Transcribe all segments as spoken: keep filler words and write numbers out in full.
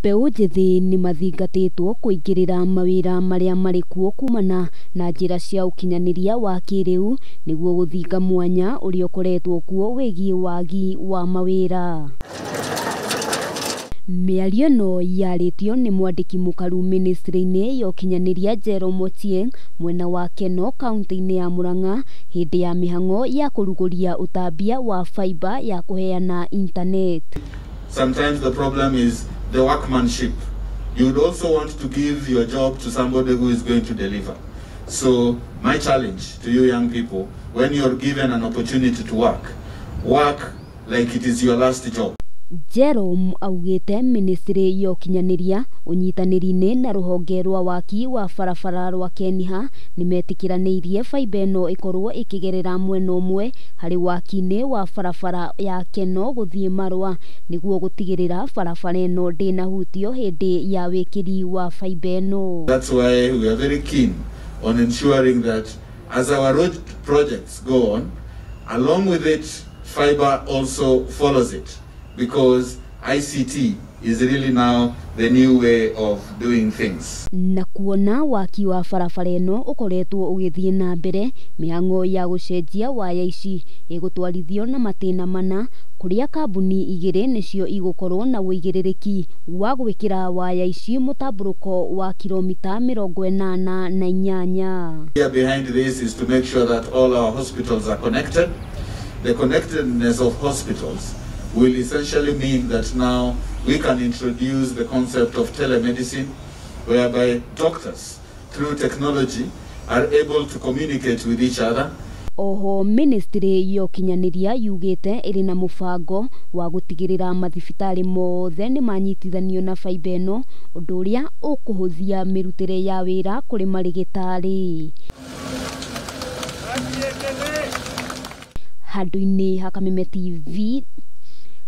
Mbeu njithi ni mathingatitwo kuingirira mawira maria mari kuo kumana na njira cia ukinyaniria wa kiriu niguo guthinga mwanya uria ukoretwo kuo wegie wagi wa mawira. Miario no yaritio ni mwandiki mukaru ministry-ini ya ukinyaniria Jerome Ochieng mwena wa Keno county-ini ya Murang'a hindi ya mihango ya kuruguria utambia wa fiber ya kuheana internet. Sometimes the problem is the workmanship. You would also want to give your job to somebody who is going to deliver. So my challenge to you young people, when you're given an opportunity to work, work like it is your last job. Jerome Awitem ministry ya ukinyaniria unyitanirine na ruhonge rwa waki wa barabara rwa Keniha nimetikiraniirie fiber no ikorwo ikigerera mwena umwe hari wakine wa barabara ya Keno guthie marwa niguo gutigirira barabara no ndinahutio hindi ya wikiri wa fiber no. That's why we are very keen on ensuring that as our road projects go on, along with it fiber also follows it, because I C T is really now the new way of doing things. Na kuona waki wa barabara no ukoretwo ugithie na mbere mihango ya gucenjia waya ici igutwarithio na matena mana kuria kambuni igire nicio igukorwo na uigirereki wa gwikira waya ici mutamburuko wa kilomita mirongo enana na inyanya. The idea behind this is to make sure that all our hospitals are connected. The connectedness of hospitals will essentially mean that now we can introduce the concept of telemedicine, whereby doctors, through technology, are able to communicate with each other. Oho ministry ya ukinyaniria yugite Elina Mufago wa gutigirira mathibitari mothe ni manyitithanio na fiber ino undu uria ukuhuthia mirutire ya wira kuri marigitari. Handu-ini ha Kameme T V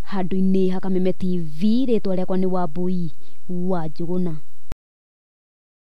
Handu-ini ha Kameme T V retwa rekwa ni Wambui wa Njuguna.